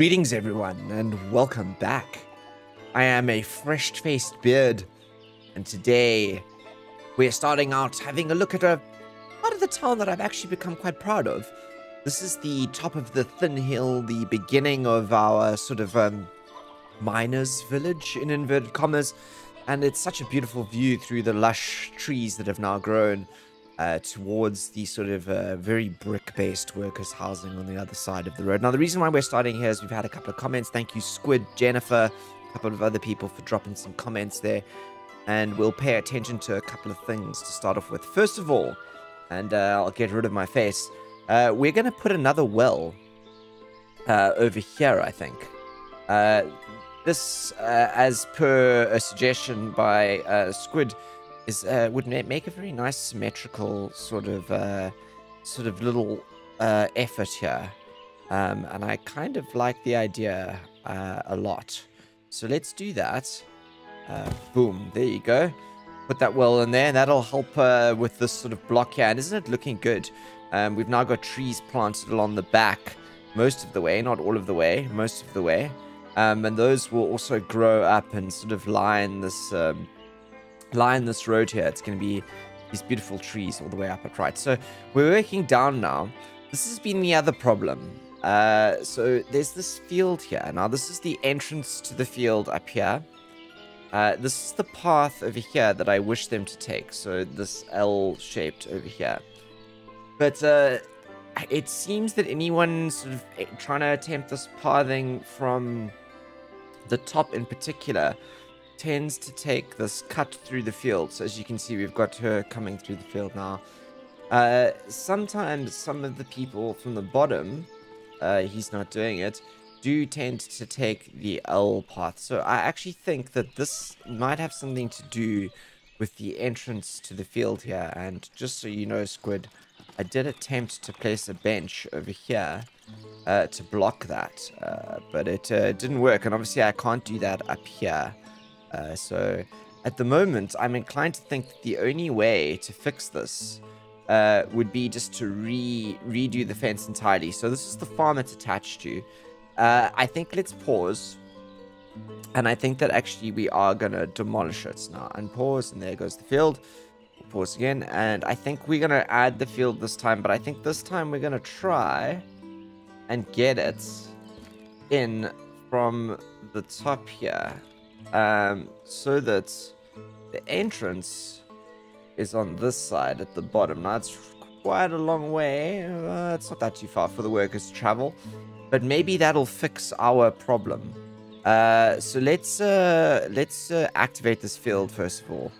Greetings everyone, and welcome back. I am a fresh-faced beard, and today we're starting out having a look at a part of the town that I've actually become quite proud of. This is the top of the thin hill, the beginning of our sort of miners' village, in inverted commas, and it's such a beautiful view through the lush trees that have now grown towards the sort of very brick-based workers' housing on the other side of the road. Now, the reason why we're starting here is we've had a couple of comments. Thank you, Squid, Jennifer, a couple of other people for dropping some comments there. And we'll pay attention to a couple of things to start off with. First of all, and I'll get rid of my face, we're going to put another well over here, I think. This, as per a suggestion by Squid, would make a very nice symmetrical sort of little effort here, and I kind of like the idea a lot. So let's do that. Boom! There you go. Put that well in there, and that'll help with this sort of block here. And isn't it looking good? We've now got trees planted along the back, most of the way, not all of the way, most of the way, and those will also grow up and sort of line this. Line this road here. It's going to be these beautiful trees all the way up at right. So we're working down now. This has been the other problem. So there's this field here. Now this is the entrance to the field up here. This is the path over here that I wish them to take. So this L-shaped over here. But it seems that anyone sort of trying to attempt this pathing from the top in particular tends to take this cut through the field. So as you can see, we've got her coming through the field now. Sometimes some of the people from the bottom, he's not doing it, do tend to take the L path. So I actually think that this might have something to do with the entrance to the field here. And just so you know, Squid, I did attempt to place a bench over here to block that, but it didn't work. And obviously I can't do that up here. So at the moment, I'm inclined to think that the only way to fix this would be just to redo the fence entirely. So this is the farm it's attached to. I think let's pause. And I think that actually we are going to demolish it now. And pause, and there goes the field. We'll pause again. And I think we're going to add the field this time. But I think this time we're going to try and get it in from the top here. So that the entrance is on this side at the bottom. Now it's quite a long way, it's not that too far for the workers to travel, but maybe that'll fix our problem. So let's activate this field first of all,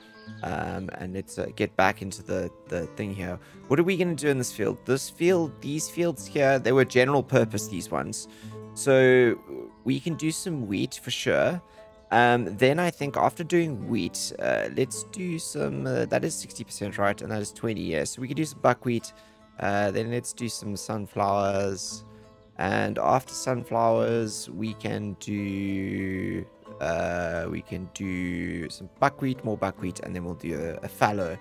and let's get back into the thing here. What are we going to do in this field? These fields here, they were general purpose, these ones, so we can do some wheat for sure. Then I think after doing wheat, let's do some, that is 60%, right? And that is 20, yeah. So we could do some buckwheat. Then let's do some sunflowers. And after sunflowers, we can do some buckwheat, more buckwheat, and then we'll do a fallow,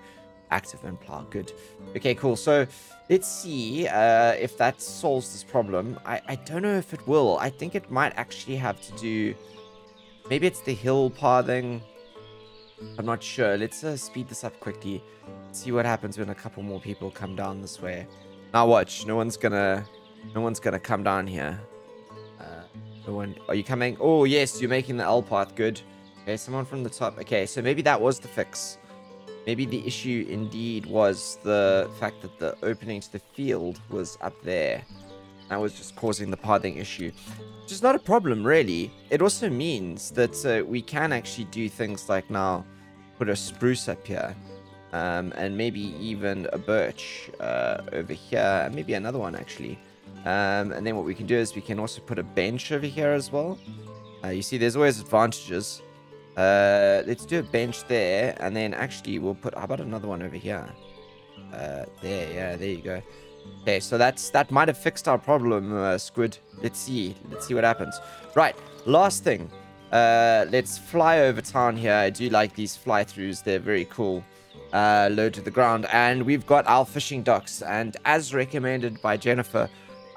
active and plow. Good. Okay, cool. So let's see if that solves this problem. I don't know if it will. I think it might actually have to do... Maybe it's the hill pathing. I'm not sure. Let's speed this up quickly. See what happens when a couple more people come down this way. Now watch. No one's gonna come down here. No one. Are you coming? Oh yes, you're making the L path. Good. Okay, someone from the top. Okay, so maybe that was the fix. Maybe the issue indeed was the fact that the opening to the field was up there. That was just causing the pathing issue. Which is not a problem, really. It also means that we can actually do things like now put a spruce up here. And maybe even a birch over here. And maybe another one, actually. And then what we can do is we can also put a bench over here as well. You see, there's always advantages. Let's do a bench there. And then actually we'll put... How about another one over here? There, yeah, there you go. Okay, so that might have fixed our problem, Squid. Let's see what happens. Right, last thing. Let's fly over town here. I do like these fly-throughs. They're very cool. Low to the ground. And we've got our fishing docks. And as recommended by Jennifer,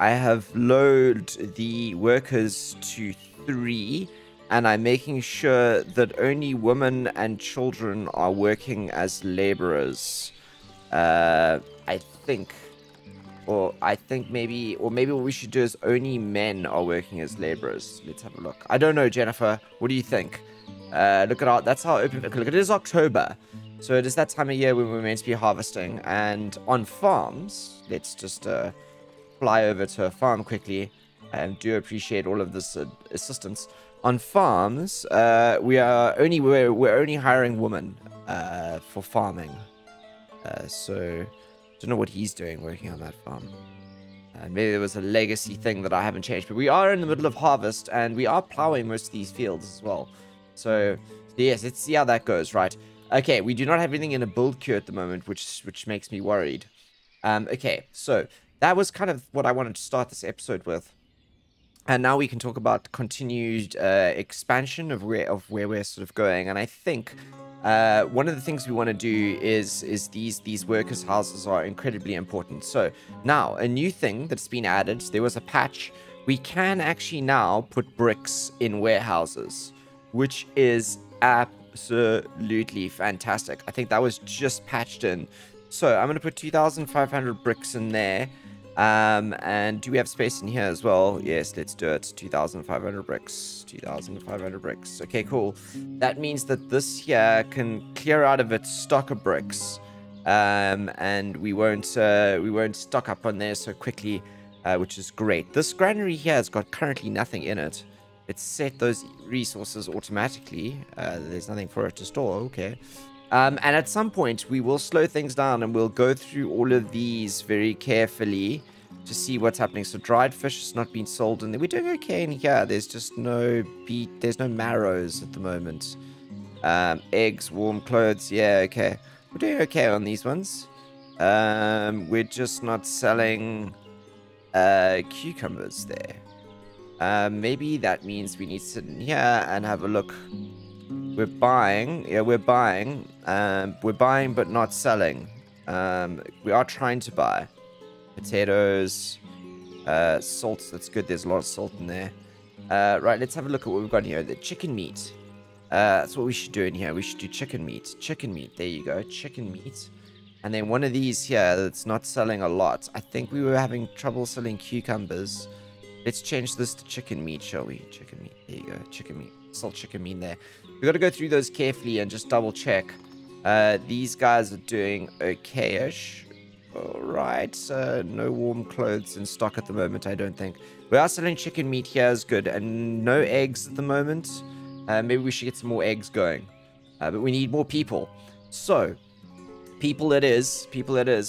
I have lowered the workers to 3, and I'm making sure that only women and children are working as laborers. I think maybe what we should do is only men are working as laborers. Let's have a look. I don't know, Jennifer. What do you think? Look at our, that's how open, look, it is October. So it is that time of year when we're meant to be harvesting, and on farms, let's just fly over to a farm quickly. And do appreciate all of this assistance. On farms, we're only hiring women for farming. So don't know what he's doing working on that farm. And maybe there was a legacy thing that I haven't changed, but we are in the middle of harvest and we are plowing most of these fields as well. So yes, let's see how that goes, right? Okay, we do not have anything in a build queue at the moment, which makes me worried. Okay, so that was kind of what I wanted to start this episode with. And now we can talk about continued expansion of where we're sort of going. And I think one of the things we want to do is these workers' houses are incredibly important. So now a new thing that's been added, there was a patch. We can actually now put bricks in warehouses, which is absolutely fantastic. I think that was just patched in. So I'm going to put 2,500 bricks in there. And do we have space in here as well? Yes, let's do it. 2,500 bricks. 2,500 bricks. Okay, cool. That means that this here can clear out of its stock of bricks. And we won't stock up on there so quickly, which is great. This granary here has got currently nothing in it. It's set those resources automatically. There's nothing for it to store. Okay. And at some point, we will slow things down and we'll go through all of these very carefully to see what's happening. So dried fish has not been sold, and we're doing okay in here. There's just no beet. There's no marrows at the moment. Eggs, warm clothes. Yeah, okay. We're doing okay on these ones. We're just not selling cucumbers there. Maybe that means we need to sit in here and have a look. We're buying, yeah, we're buying but not selling. We are trying to buy potatoes, salt, that's good, there's a lot of salt in there. Right, let's have a look at what we've got here, the chicken meat. That's what we should do in here, we should do chicken meat, there you go, chicken meat. And then one of these here that's not selling a lot. I think we were having trouble selling cucumbers. Let's change this to chicken meat, shall we? Chicken meat, there you go, chicken meat. Salt chicken meat there. We've got to go through those carefully and just double check. These guys are doing okay-ish. Alright, no warm clothes in stock at the moment, I don't think. We are selling chicken meat here is good, and no eggs at the moment. Maybe we should get some more eggs going. But we need more people. So, people it is,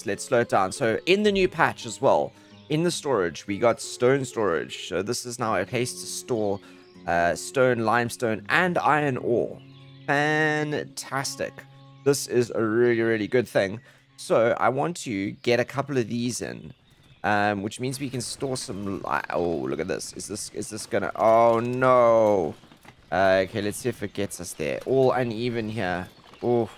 let's slow it down. So, in the new patch as well, in the storage, we got stone storage. So, this is now a place to store stone, limestone, and iron ore. Fantastic. This is a really, really good thing. So I want to get a couple of these in, which means we can store some. Oh, look at this. Is this gonna? Oh no. Okay, let's see if it gets us there. All uneven here. Oh,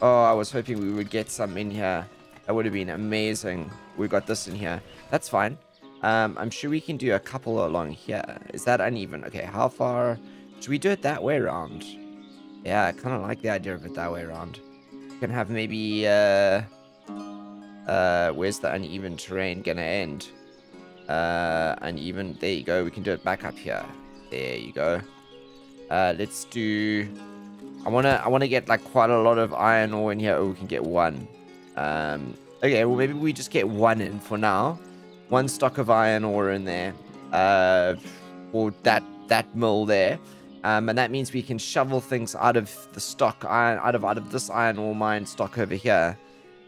I was hoping we would get some in here. That would have been amazing. We got this in here. That's fine. I'm sure we can do a couple along here. Is that uneven? Okay, how far? Should we do it that way around? Yeah, I kind of like the idea of it that way around. We can have maybe, where's the uneven terrain gonna end? Uneven, there you go. We can do it back up here. There you go. Let's do, I wanna get like quite a lot of iron ore in here. Oh, we can get one. Okay, well maybe we just get one in for now. One stock of iron ore in there, or that mill there, and that means we can shovel things out of the stock iron, out of this iron ore mine stock over here,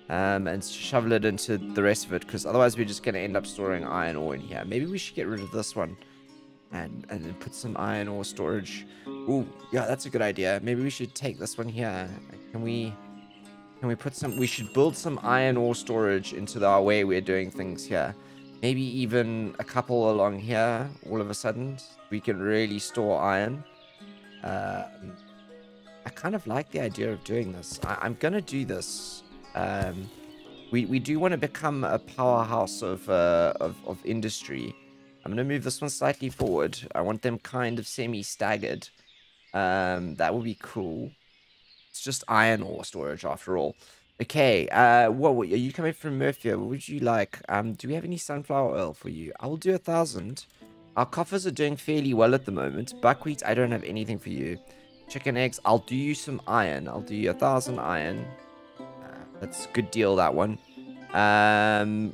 and shovel it into the rest of it. Because otherwise, we're just going to end up storing iron ore in here. Maybe we should get rid of this one, and then put some iron ore storage. Ooh, yeah, that's a good idea. Maybe we should take this one here. Can we put some? We should build some iron ore storage into our way we're doing things here. Maybe even a couple along here, all of a sudden. We can really store iron. I kind of like the idea of doing this. I'm going to do this. We do want to become a powerhouse of industry. I'm going to move this one slightly forward. I want them kind of semi-staggered. That would be cool. It's just iron ore storage after all. Okay, what are you coming from, Murphia? What would you like? Do we have any sunflower oil for you? I will do 1,000. Our coffers are doing fairly well at the moment. Buckwheat, I don't have anything for you. Chicken eggs, I'll do you some iron. I'll do you 1,000 iron. That's a good deal, that one.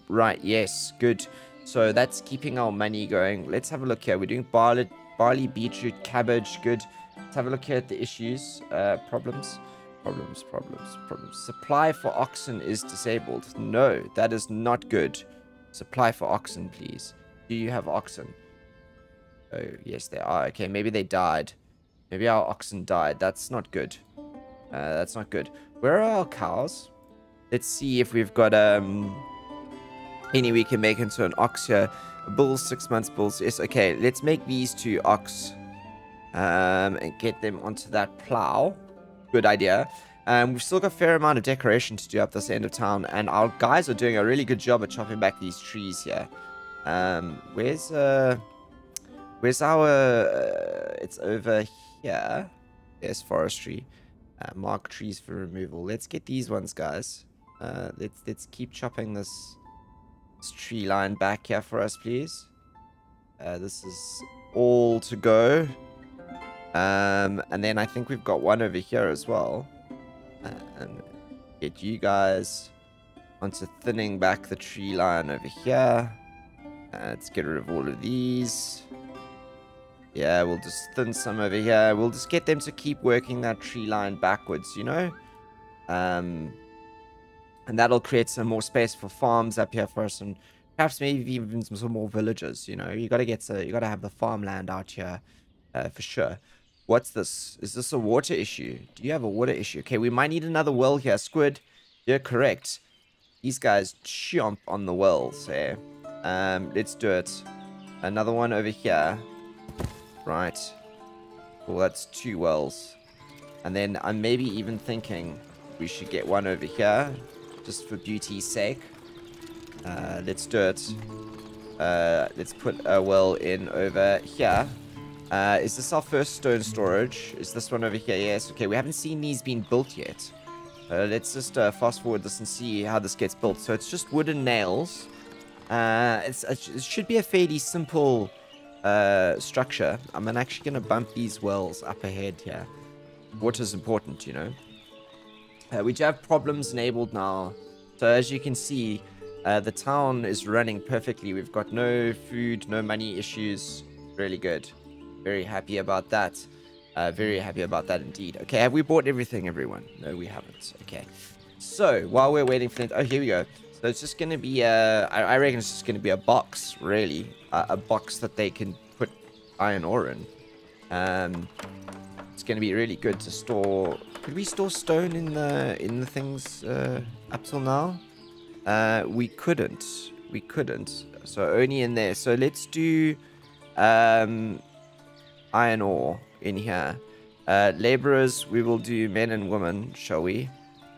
Right, yes, good. So that's keeping our money going. Let's have a look here. We're doing barley, beetroot, cabbage, good. Let's have a look here at the issues, problems. Supply for oxen is disabled. No, that is not good. Supply for oxen, please. Do you have oxen? Oh, yes, they are. Okay, maybe they died. Maybe our oxen died. That's not good. That's not good. Where are our cows? Let's see if we've got any we can make into an ox here. Bulls, 6 months, bulls. Yes, okay. Let's make these two ox and get them onto that plow. Good idea. We've still got a fair amount of decoration to do up this end of town, and our guys are doing a really good job at chopping back these trees here. Where's our... it's over here. There's forestry. Mark trees for removal. Let's get these ones, guys. Let's keep chopping this tree line back here for us, please. This is all to go. And then I think we've got one over here as well. Get you guys onto thinning back the tree line over here. Let's get rid of all of these. Yeah, we'll just thin some over here. We'll just get them to keep working that tree line backwards, you know? And that'll create some more space for farms up here for us, and perhaps maybe even some more villages, you know? You gotta have the farmland out here. For sure. What's this? Is this a water issue? Do you have a water issue? Okay, we might need another well here. Squid, you're correct. These guys chomp on the wells here. Let's do it. Another one over here. Right. Well, that's two wells. And then I'm maybe even thinking we should get one over here. Just for beauty's sake. Let's do it. Let's put a well in over here. Is this our first stone storage? Is this one over here? Yes. Okay, we haven't seen these being built yet. Let's just fast forward this and see how this gets built. So it's just wood and nails. It should be a fairly simple structure. I'm actually going to bump these wells up ahead here. Water's important, you know. We do have problems enabled now. So as you can see, the town is running perfectly. We've got no food, no money issues. Really good. Very happy about that. Very happy about that indeed. Okay, have we bought everything, everyone? No, we haven't. Okay. So, while we're waiting for... Oh, here we go. So, it's just going to be a... I reckon it's just going to be a box, really. A box that they can put iron ore in. It's going to be really good to store... Could we store stone in the things up till now? We couldn't. We couldn't. So, only in there. So, let's do... iron ore in here. Laborers, we will do men and women, shall we?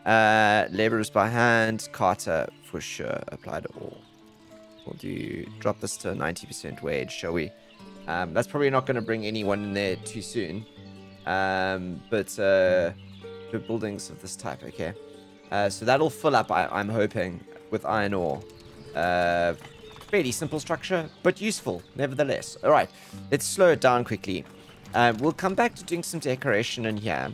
Laborers by hand, Carter for sure, apply to all. We'll do drop this to 90% wage, shall we? That's probably not going to bring anyone in there too soon. The buildings of this type, okay. So that'll fill up, I'm hoping, with iron ore. Fairly simple structure, but useful nevertheless. All right, let's slow it down quickly. We'll come back to doing some decoration in here,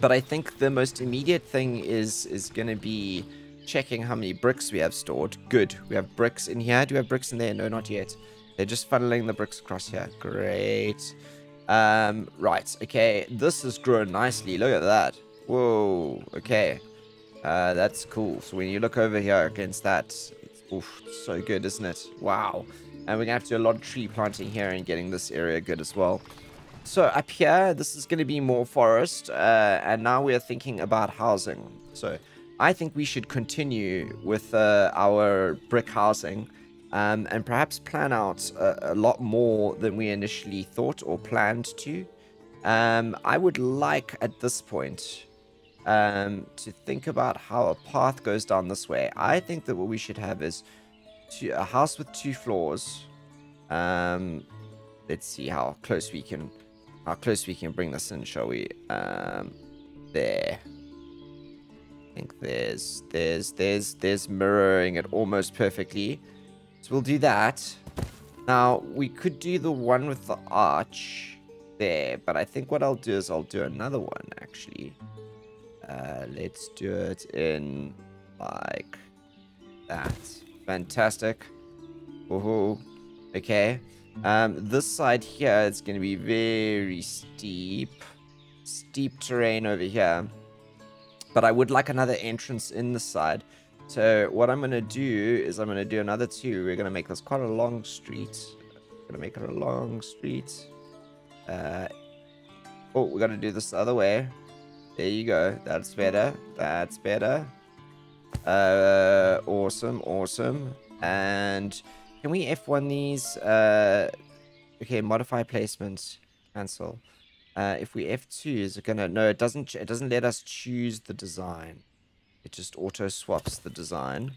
but I think the most immediate thing is going to be checking how many bricks we have stored. Good, we have bricks in here. Do we have bricks in there? No, not yet. They're just funneling the bricks across here. Great. Right, okay, this has grown nicely. Look at that. Whoa, okay. That's cool. So when you look over here against that, oof, so good, isn't it? Wow. And we're going to have to do a lot of tree planting here and getting this area good as well. So up here, this is going to be more forest. And now we're thinking about housing. So I think we should continue with our brick housing. And perhaps plan out a lot more than we initially thought or planned to. I would like at this point... to think about how a path goes down this way. I think that what we should have is a house with 2 floors. Let's see how close we can bring this in, shall we? There. I think there's mirroring it almost perfectly. So we'll do that. Now we could do the one with the arch there, but I think what I'll do is I'll do another one actually. Let's do it in like that. Fantastic. Woohoo. Okay. This side here is going to be very steep. Steep terrain over here. But I would like another entrance in the side. So what I'm going to do is I'm going to do another 2. We're going to make this quite a long street. We're going to make it a long street. Oh, we're going to do this the other way. There you go. That's better. That's better. Awesome. Awesome. And can we F1 these? Okay, modify placement. Cancel. If we F2, is it going to... No, it doesn't let us choose the design. It just auto-swaps the design.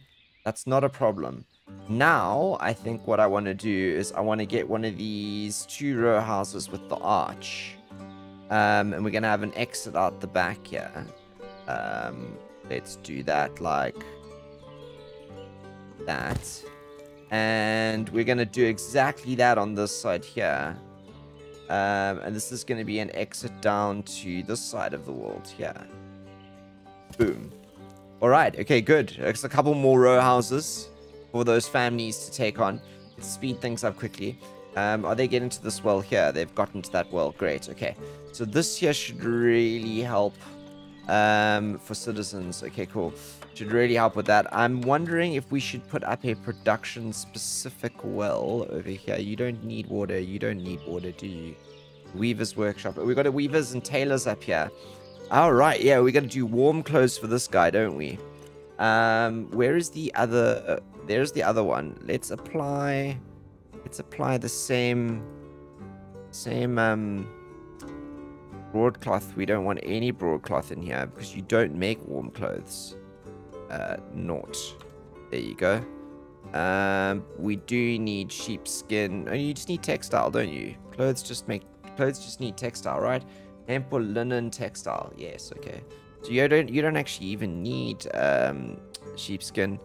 That's not a problem. Now, I think what I want to do is I want to get one of these 2-row houses with the arch. And we're going to have an exit out the back here. Let's do that like that. And we're going to do exactly that on this side here. And this is going to be an exit down to this side of the world here. Boom. All right. Okay, good. There's a couple more row houses for those families to take on. Let's speed things up quickly. Are they getting to this well here? They've gotten to that well. Great. Okay. So this here should really help for citizens. Okay, cool. Should really help with that. I'm wondering if we should put up a production-specific well over here. You don't need water. You don't need water, do you? Weaver's workshop. We've got a weavers and tailors up here. All right. Yeah, we're going to do warm clothes for this guy, don't we? Where is the other? There's the other one. Let's apply... Let's apply the same broadcloth. We don't want any broadcloth in here because you don't make warm clothes. Naught. There you go. We do need sheepskin. Oh, you just need textile, don't you? Clothes just need textile, right? Hemp or linen textile. Yes. Okay. So you don't actually even need sheepskin.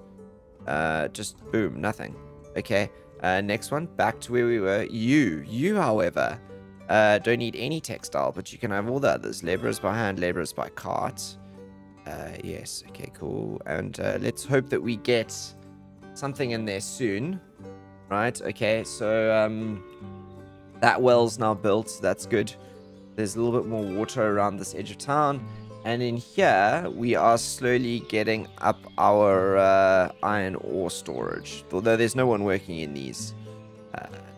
Just boom, nothing. Okay. Next one, back to where we were. You however, don't need any textile, but you can have all the others. Laborers by hand, laborers by cart. Yes, okay, cool. And let's hope that we get something in there soon. Right, okay, so that well's now built. That's good. There's a little bit more water around this edge of town. And in here, we are slowly getting up our iron ore storage. Although there's no one working in these.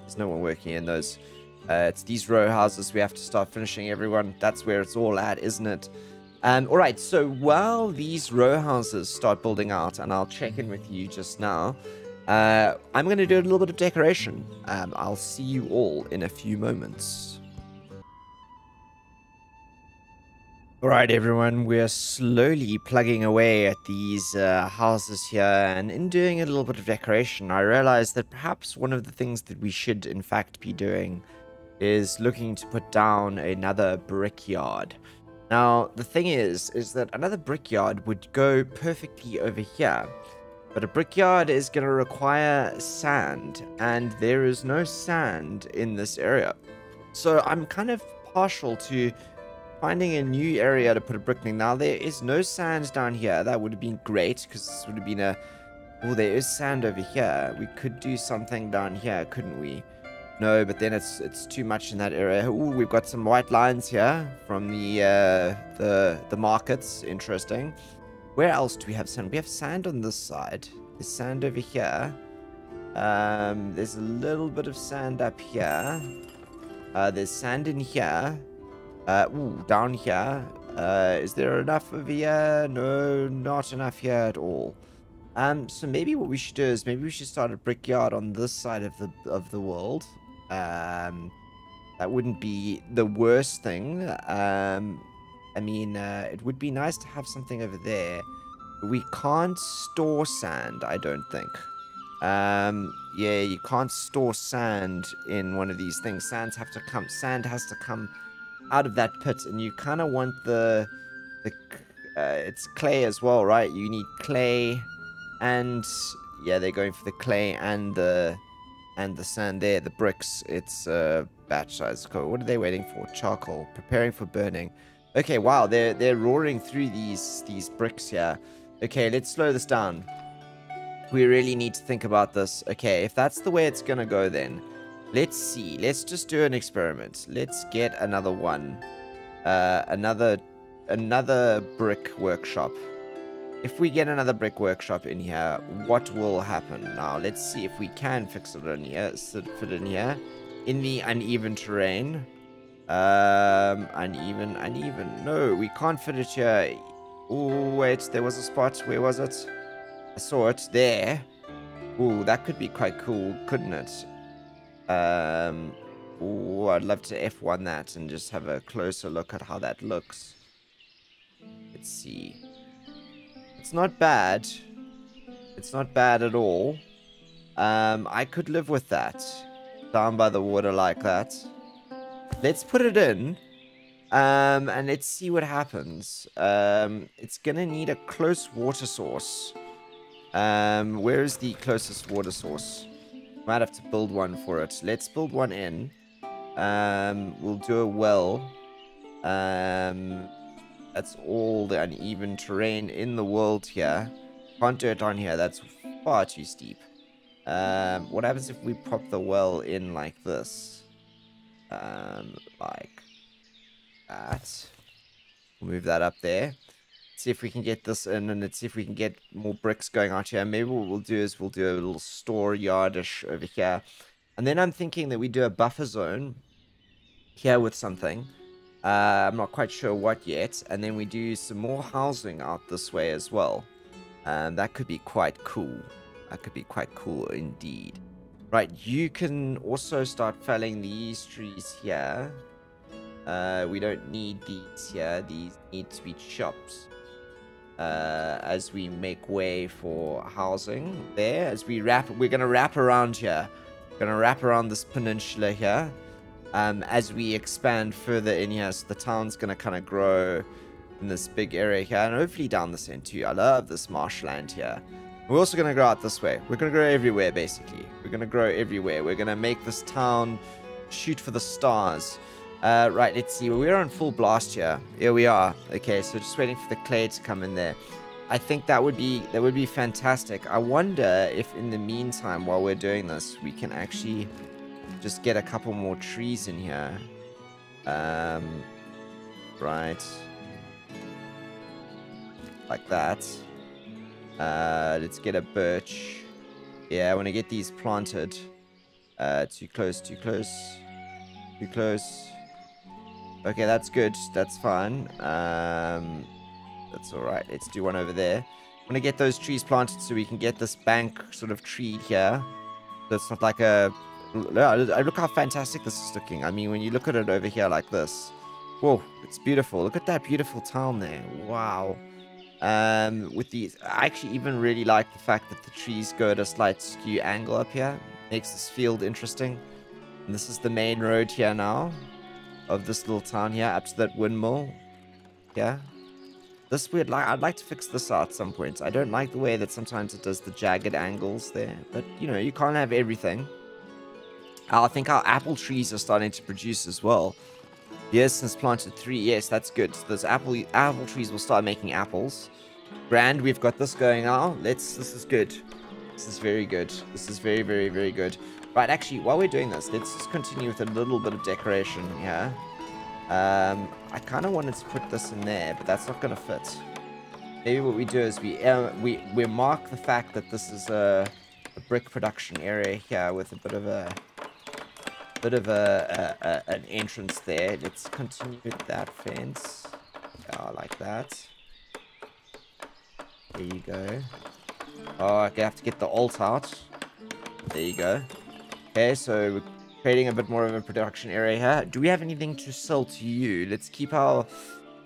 There's no one working in those. It's these row houses. We have to start finishing everyone. That's where it's all at, isn't it? All right, so while these row houses start building out, and I'll check in with you just now, I'm going to do a little bit of decoration. I'll see you all in a few moments. Alright everyone, we're slowly plugging away at these houses here, and in doing a little bit of decoration, I realized that perhaps one of the things that we should in fact be doing is looking to put down another brickyard. Now, the thing is that another brickyard would go perfectly over here, but a brickyard is going to require sand, and there is no sand in this area. So I'm kind of partial to finding a new area to put a brick in. Now, there is no sand down here. That would have been great, because this would have been a... Oh, there is sand over here. We could do something down here, couldn't we? No, but then it's too much in that area. Oh, we've got some white lines here from the markets. Interesting. Where else do we have sand? We have sand on this side. There's sand over here. There's a little bit of sand up here. There's sand in here. Ooh, down here. Is there enough over here? No, not enough here at all. So maybe what we should do is maybe we should start a brickyard on this side of the world. That wouldn't be the worst thing. I mean, it would be nice to have something over there. We can't store sand, I don't think. Yeah, you can't store sand in one of these things. Sand has to come out of that pit, and you kind of want it's clay as well, right? You need clay, and yeah, they're going for the clay and the sand there, the bricks. It's batch size. What are they waiting for? Charcoal, preparing for burning. Okay, wow, they're roaring through these bricks here. Okay, let's slow this down. We really need to think about this. Okay, if that's the way it's gonna go, then let's see. Let's just do an experiment. Let's get another one, another brick workshop. If we get another brick workshop in here, what will happen? Now let's see if we can fix it in here. Fit in here, in the uneven terrain. Uneven. No, we can't fit it here. Oh, wait, there was a spot. Where was it? I saw it. There. Ooh, that could be quite cool, couldn't it? Ooh, I'd love to F1 that and just have a closer look at how that looks. Let's see. It's not bad. It's not bad at all. I could live with that. Down by the water like that. Let's put it in, and let's see what happens. It's going to need a close water source. Where is the closest water source? Might have to build one for it. Let's build one in. We'll do a well. That's all the uneven terrain in the world here. Can't do it on here. That's far too steep. What happens if we pop the well in like this? Like that. We'll move that up there. See if we can get this in, and let's see if we can get more bricks going out here. Maybe what we'll do is we'll do a little store yardish over here, and then I'm thinking that we do a buffer zone here with something. I'm not quite sure what yet, and then we do some more housing out this way as well. That could be quite cool. That could be quite cool indeed. Right, you can also start felling these trees here. We don't need these here. These need to be chopped. As we make way for housing there. As we wrap, we're going to wrap around here. We're going to wrap around this peninsula here. As we expand further in here. So the town's going to kind of grow in this big area here. And hopefully down this end too. I love this marshland here. We're also going to grow out this way. We're going to grow everywhere, basically. We're going to grow everywhere. We're going to make this town shoot for the stars. Right, let's see. We're on full blast here. Here we are. Okay, so just waiting for the clay to come in there. I think that would be fantastic. I wonder if in the meantime, while we're doing this, we can actually just get a couple more trees in here. Right. Like that. Let's get a birch. Yeah, I want to get these planted. Too close. Okay, that's good. That's fine. That's alright. Let's do one over there. I want to get those trees planted so we can get this bank sort of tree here. That's not like a... Look how fantastic this is looking. I mean, when you look at it over here like this. Whoa, it's beautiful. Look at that beautiful town there. Wow. With these, I actually even really like the fact that the trees go at a slight skew angle up here. Makes this field interesting. And this is the main road here now, of this little town here, up to that windmill. Yeah, this weird. Like, I'd like to fix this out at some point. I don't like the way that sometimes it does the jagged angles there, but you know, you can't have everything. I think our apple trees are starting to produce as well. Yes, since planted 3. Yes, that's good. So those apple trees will start making apples. Grand, we've got this going now. This is good. This is very good. This is very, very, very good. Right, actually, while we're doing this, let's just continue with a little bit of decoration here. I kind of wanted to put this in there, but that's not going to fit. Maybe what we do is we mark the fact that this is a brick production area here with a bit of a... an entrance there. Let's continue with that fence. Oh, like that. There you go. Oh, I have to get the alt out. There you go. Okay, so we're creating a bit more of a production area here. Do we have anything to sell to you? Let's keep our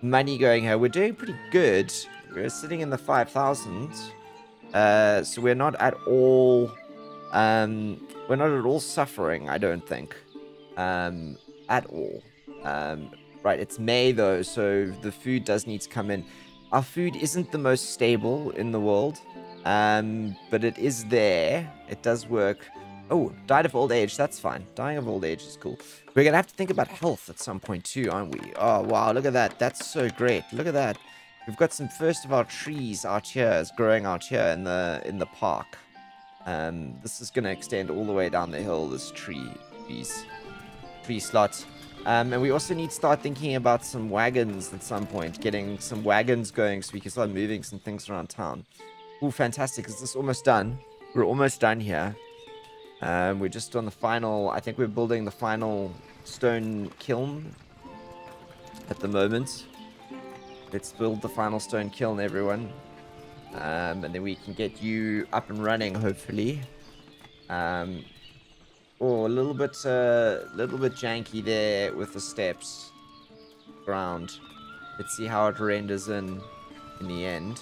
money going here. We're doing pretty good. We're sitting in the 5,000. So we're not at all... we're not at all suffering, I don't think. At all. Right, it's May, though, so the food does need to come in. Our food isn't the most stable in the world. But it is there. It does work. Oh, died of old age. That's fine. Dying of old age is cool. We're going to have to think about health at some point too, aren't we? Oh, wow. Look at that. That's so great. Look at that. We've got some first of our trees out here is growing out here in the park. This is going to extend all the way down the hill, this tree slot. And we also need to start thinking about some wagons at some point. Getting some wagons going so we can start moving some things around town. Oh, fantastic. Is this almost done? We're almost done here. We're just on the final... I think we're building the final stone kiln at the moment. Let's build the final stone kiln, everyone. And then we can get you up and running, hopefully. Oh, a little bit janky there with the steps. Ground. Let's see how it renders in the end.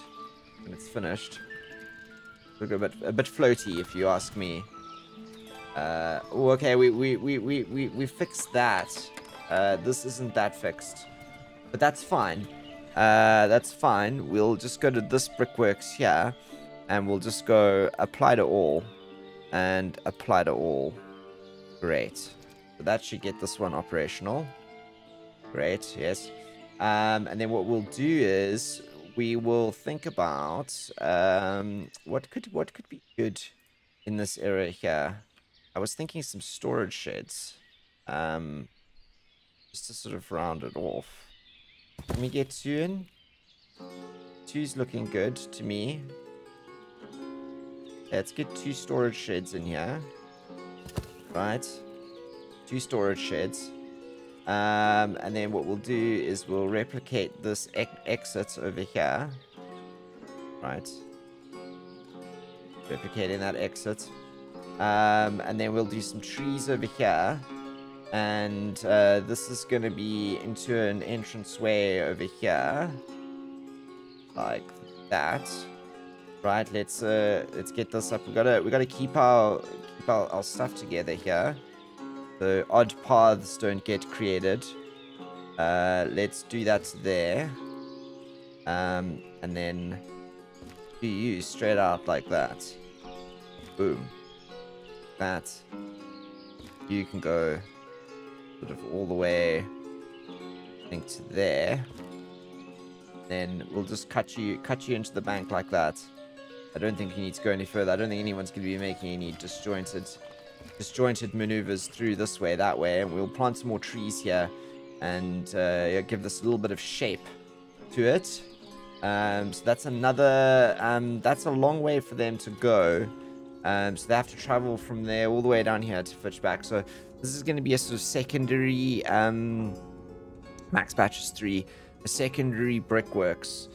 When it's finished. Look a bit floaty, if you ask me. Oh, okay, we fixed that. This isn't that fixed, but that's fine. That's fine. We'll just go to this brickworks here, and we'll just go apply to all, and apply to all. Great. So that should get this one operational. Great. Yes. And then what we'll do is. We will think about what could be good in this area here. I was thinking some storage sheds, just to sort of round it off. Can we get two in? Two's looking good to me. Yeah, let's get two storage sheds in here. Right, two storage sheds. And then what we'll do is we'll replicate this exit over here. Right. Replicating that exit. And then we'll do some trees over here. And this is going to be into an entranceway over here. Like that. Right, let's get this up. We gotta keep our stuff together here. So odd paths don't get created. Let's do that there. And then do you straight out like that. Boom. That. You can go sort of all the way, I think, to there. Then we'll just cut you into the bank like that. I don't think you need to go any further. I don't think anyone's going to be making any disjointed maneuvers through this way, that way, and we'll plant some more trees here and give this a little bit of shape to it. So that's another, that's a long way for them to go. So they have to travel from there all the way down here to Fitchback. So this is going to be a sort of secondary, Max Batches 3, a secondary brickworks.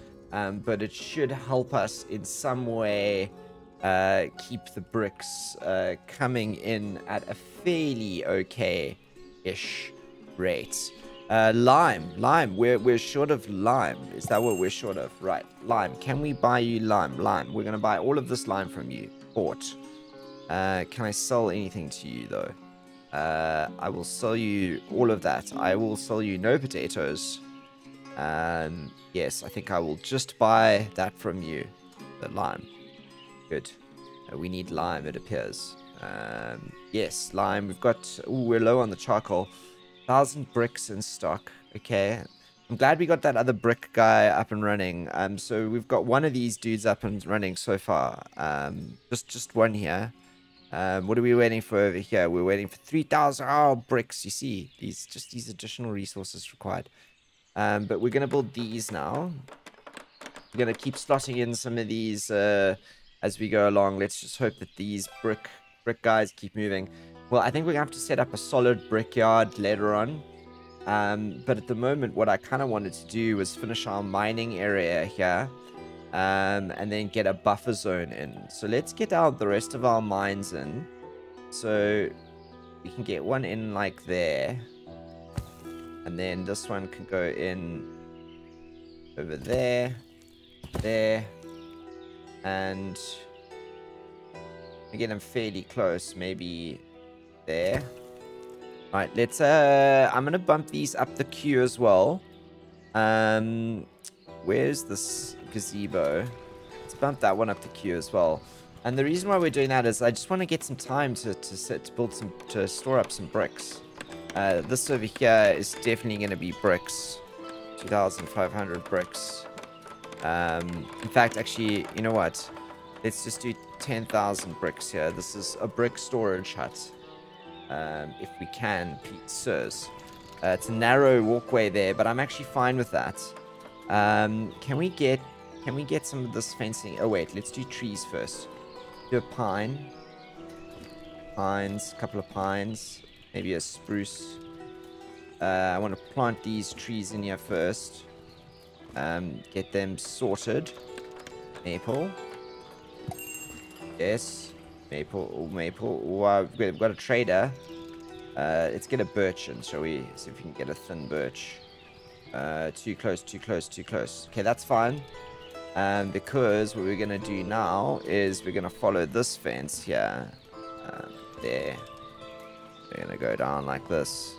But it should help us in some way. Keep the bricks coming in at a fairly okay-ish rate. Lime. We're short of lime. Is that what we're short of? Right. Lime. Can we buy you lime? Lime. We're going to buy all of this lime from you. Bought. Can I sell anything to you, though? I will sell you all of that. I will sell you no potatoes. Yes, I think I will just buy that from you. The lime. Good. We need lime, it appears. Yes, lime. We've got... Ooh, we're low on the charcoal. 1,000 bricks in stock. Okay. I'm glad we got that other brick guy up and running. So we've got one of these dudes up and running so far. Just one here. What are we waiting for over here? We're waiting for 3,000 bricks. You see, these additional resources required. But we're going to build these now. We're going to keep slotting in some of these... as we go along, let's just hope that these brick guys keep moving. Well, I think we're going to have to set up a solid brickyard later on. But at the moment, what I kind of wanted to do was finish our mining area here. And then get a buffer zone in. So let's get out the rest of our mines in. So we can get one in like there. And then this one can go in over there, there, and again, I'm fairly close, maybe there. Right, let's, I'm gonna bump these up the queue as well. Where's this gazebo? Let's bump that one up the queue as well. And the reason why we're doing that is I just want to get some time to store up some bricks. This over here is definitely going to be bricks. 2,500 bricks. In fact, actually, you know what? Let's just do 10,000 bricks here. This is a brick storage hut. If we can, Pete sirs. It's a narrow walkway there, but I'm actually fine with that. Can we get some of this fencing? Oh wait, let's do trees first. Do a pine. Pines, a couple of pines. Maybe a spruce. I want to plant these trees in here first. Get them sorted. Maple. Yes. Maple. Wow, we've got a trader. Let's get a birch in, shall we? See if we can get a thin birch. Too close. Okay, that's fine. Because what we're going to do now is we're going to follow this fence here. There. We're going to go down like this.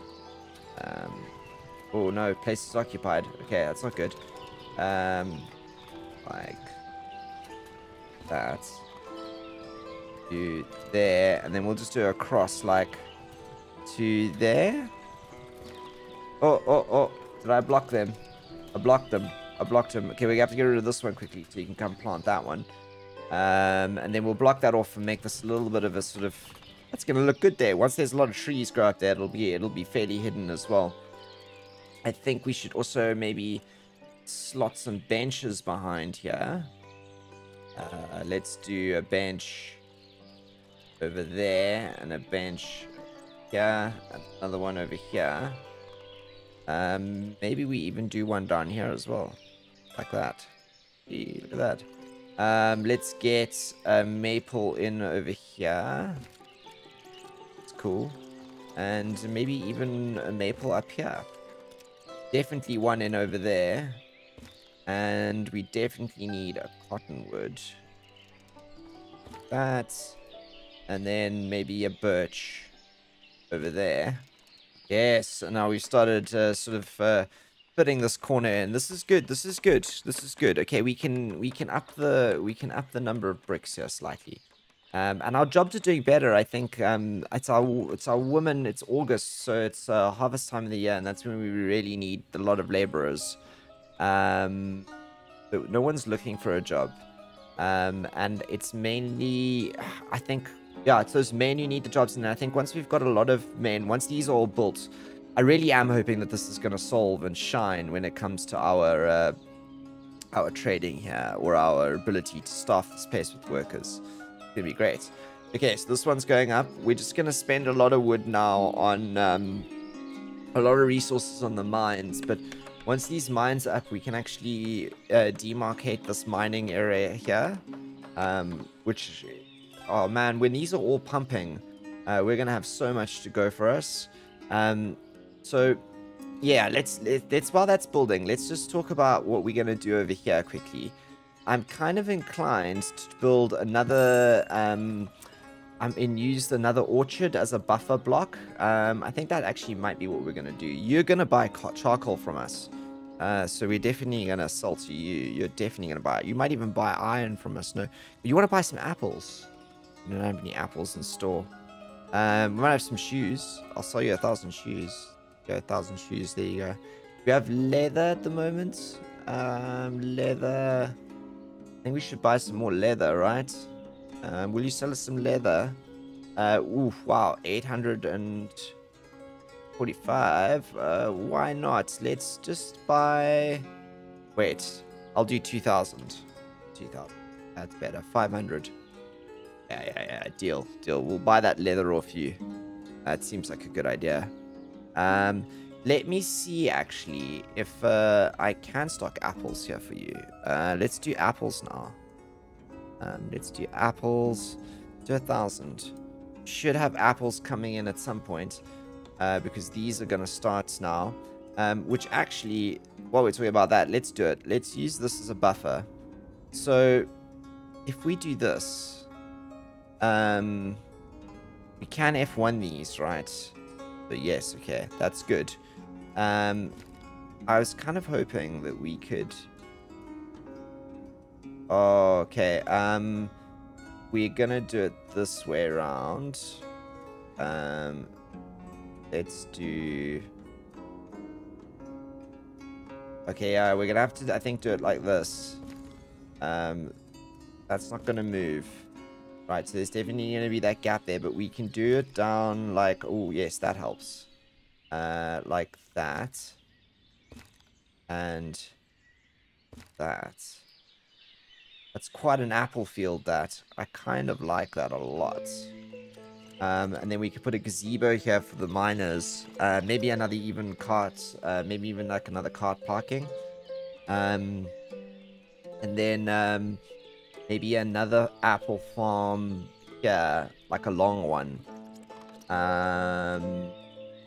Oh, no. Place is occupied. Okay, that's not good. Like that. Do there. And then we'll just do a cross like to there. Oh. Did I block them? I blocked him. Okay, we have to get rid of this one quickly so you can come plant that one. And then we'll block that off and make this a little bit of a sort of... That's going to look good there. Once there's a lot of trees grow up there, it'll be fairly hidden as well. I think we should also maybe slot some benches behind here. Let's do a bench over there and a bench here. Another one over here. Maybe we even do one down here as well. Like that. Gee, look at that. Let's get a maple in over here. It's cool. And maybe even a maple up here. Definitely one in over there. And we definitely need a cottonwood. Like that. And then maybe a birch over there. Yes, and now we've started sort of fitting this corner in. This is good. Okay, we can up the number of bricks here slightly. And our jobs are doing better, I think. It's our women. It's August, so it's harvest time of the year, and that's when we really need a lot of laborers. But no one's looking for a job, and it's mainly, I think. Yeah, it's those men who need the jobs, and I think once we've got a lot of men, once these are all built, I really am hoping that this is going to solve and shine when it comes to our trading here, or our ability to staff the space with workers. It's going to be great. Okay, so this one's going up. We're just going to spend a lot of wood now on a lot of resources on the mines, but once these mines are up, we can actually demarcate this mining area here, which... Oh man, when these are all pumping, we're gonna have so much to go for us. So yeah, let's while that's building, let's just talk about what we're gonna do over here quickly. I'm kind of inclined to build another use another orchard as a buffer block. I think that actually might be what we're gonna do. You're gonna buy charcoal from us, so we're definitely gonna sell to you. You're definitely gonna buy it. You might even buy iron from us. No, you want to buy some apples. I don't have any apples in store. We might have some shoes. I'll sell you 1,000 shoes. Go 1,000 shoes. There you go. We have leather at the moment. Leather. I think we should buy some more leather, right? Will you sell us some leather? Ooh, wow. 845. Why not? Let's just buy... Wait. I'll do 2,000. 2,000. That's better. 500. Yeah, deal. We'll buy that leather off you. That seems like a good idea. Let me see, actually, if I can stock apples here for you. Let's do apples now. Let's do apples to 1,000. Should have apples coming in at some point, because these are going to start now. Which actually, while we're talking about that, let's do it. Let's use this as a buffer. So if we do this, we can F1 these, right? But yes, okay, that's good. I was kind of hoping that we could... Okay, we're gonna do it this way around. Let's do... Okay, yeah, we're gonna have to, I think, do it like this. That's not gonna move. Right, so there's definitely gonna be that gap there, but we can do it down like... Oh, yes, that helps. Like that. And that. That's quite an apple field, that. I kind of like that a lot. And then we could put a gazebo here for the miners. Maybe another even cart. Maybe even like another cart parking. And then maybe another apple farm here, like a long one.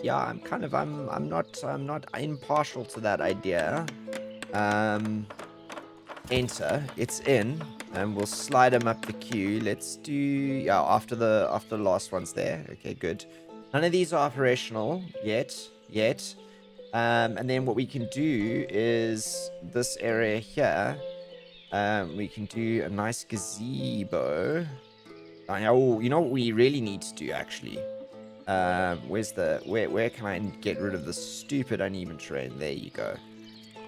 Yeah, I'm kind of I'm not impartial to that idea. Enter, it's in, and we'll slide them up the queue. Let's do, yeah, after the last one's there. Okay, good. None of these are operational yet. And then what we can do is this area here. We can do a nice gazebo. Oh, you know what we really need to do actually. Where's the where can I get rid of the stupid uneven terrain? There you go.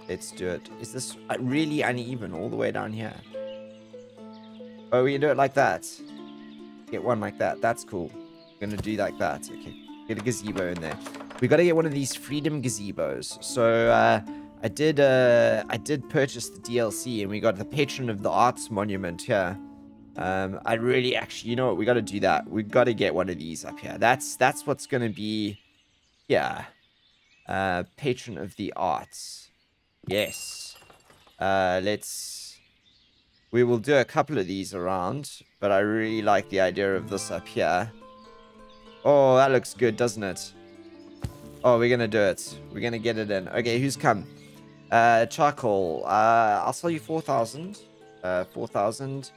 Let's do it. Is this really uneven all the way down here? Oh, we can do it like that. Get one like that. That's cool. We're gonna do like that. Okay. Get a gazebo in there. We gotta get one of these freedom gazebos. So I did purchase the DLC, and we got the Patron of the Arts monument here. I really actually, you know what? We gotta do that. We gotta get one of these up here. That's what's gonna be, yeah. Patron of the Arts. Yes. We will do a couple of these around, but I really like the idea of this up here. Oh, that looks good, doesn't it? Oh, we're gonna do it. We're gonna get it in. Okay, who's come? Charcoal. I'll sell you 4,000. 4,000.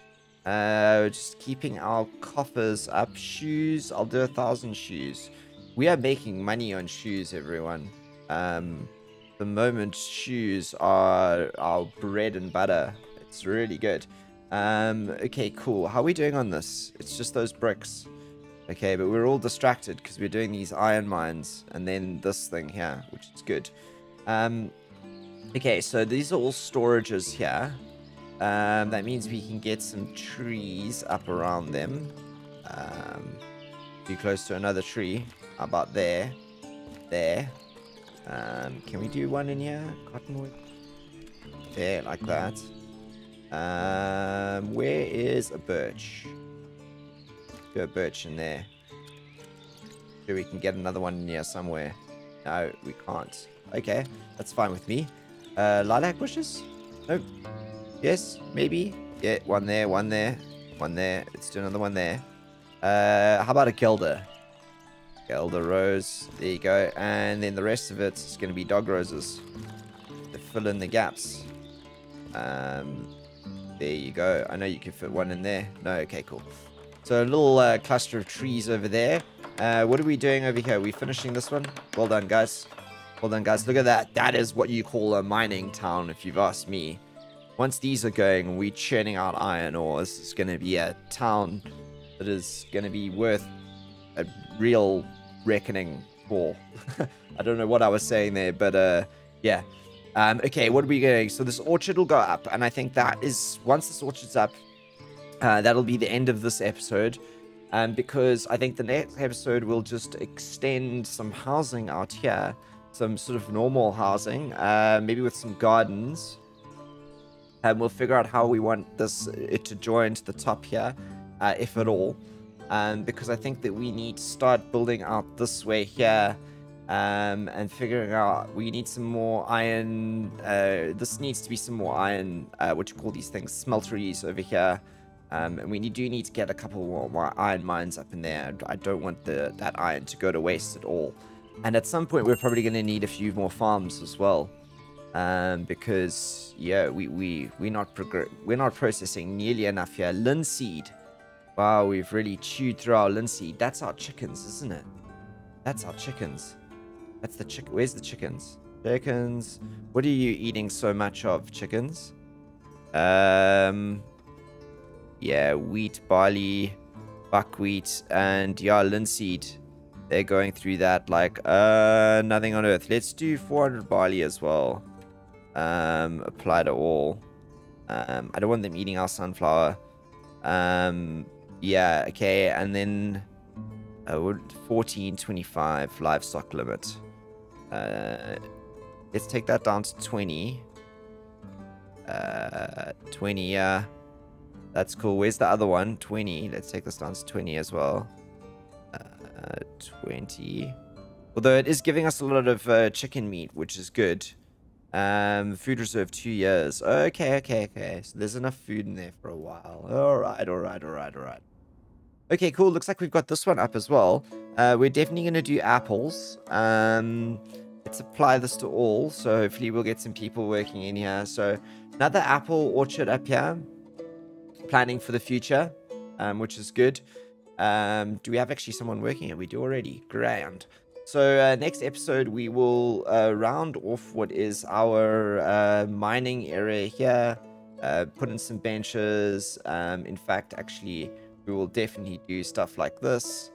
Just keeping our coffers up. Shoes. I'll do 1,000 shoes. We are making money on shoes, everyone. The moment shoes are our bread and butter. It's really good. Okay, cool. How are we doing on this? It's just those bricks. Okay, but we're all distracted because we're doing these iron mines and then this thing here, which is good. Okay, so these are all storages here. That means we can get some trees up around them. Be close to another tree. How about there? There. Can we do one in here? Cottonwood. There, like that. Where is a birch? Do a birch in there. Sure, we can get another one in here somewhere. No, we can't. Okay, that's fine with me. Lilac bushes? Nope. Yes, maybe. Yeah, one there, one there, one there. Let's do another one there. How about a gelder? Elder rose, there you go, and then the rest of it is going to be dog roses to fill in the gaps. There you go. I know you can fit one in there. No, okay, cool. So a little cluster of trees over there. What are we doing over here? Are we finishing this one? Well done, guys. Well done, guys. Look at that. That is what you call a mining town, if you've asked me. Once these are going and we're churning out iron ore, this is going to be a town that is going to be worth a real reckoning for. I don't know what I was saying there, but yeah. Okay, what are we going? So this orchard will go up, and I think that is, once this orchard's up, that'll be the end of this episode, because I think the next episode will just extend some housing out here, some sort of normal housing, maybe with some gardens, and we'll figure out how we want this to join to the top here, if at all. Because I think that we need to start building out this way here, and figuring out, we need some more iron, this needs to be some more iron, what you call these things, smelteries over here, and we do need to get a couple more iron mines up in there. I don't want that iron to go to waste at all. And at some point, we're probably going to need a few more farms as well. Because, yeah, we're not processing nearly enough here. Linseed. Wow, we've really chewed through our linseed. That's our chickens, isn't it? That's our chickens. That's the chick. Where's the chickens? Chickens. What are you eating so much of, chickens? Yeah, wheat, barley, buckwheat, and yeah, linseed. They're going through that like nothing on earth. Let's do 400 barley as well. Apply to all. I don't want them eating our sunflower. Yeah, okay, and then 1425 livestock limit. Let's take that down to 20. 20, yeah. That's cool. Where's the other one? 20. Let's take this down to 20 as well. 20. Although it is giving us a lot of chicken meat, which is good. Food reserve 2 years. Okay, okay, okay. So there's enough food in there for a while. Alright, alright, alright, alright. Okay, cool. Looks like we've got this one up as well. We're definitely going to do apples. Let's apply this to all. So hopefully we'll get some people working in here. So another apple orchard up here. Planning for the future, which is good. Do we have actually someone working here? We do already. Grand. So next episode, we will round off what is our mining area here. Put in some benches. In fact, actually, we will definitely do stuff like this,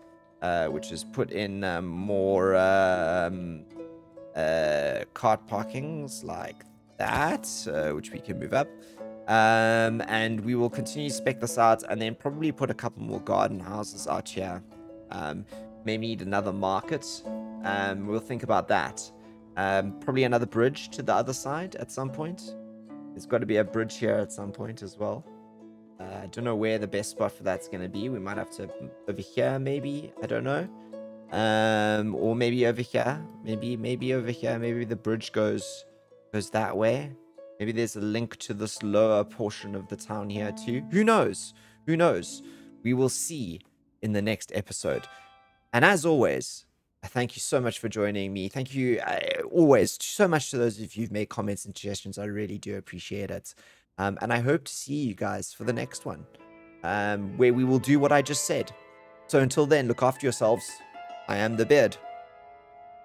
which is put in more cart parkings like that, which we can move up. And we will continue to spec this out and then probably put a couple more garden houses out here. Maybe need another market. We'll think about that. Probably another bridge to the other side at some point. There's got to be a bridge here at some point as well. I don't know where the best spot for that's going to be. We might have to over here maybe. I don't know. Or maybe over here. Maybe over here. Maybe the bridge goes that way. Maybe there's a link to this lower portion of the town here too. Who knows? Who knows? We will see in the next episode. And as always, I thank you so much for joining me. Thank you always so much to those of you who've made comments and suggestions. I really do appreciate it. And I hope to see you guys for the next one, where we will do what I just said. So until then, look after yourselves. I am the Beard,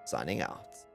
signing out.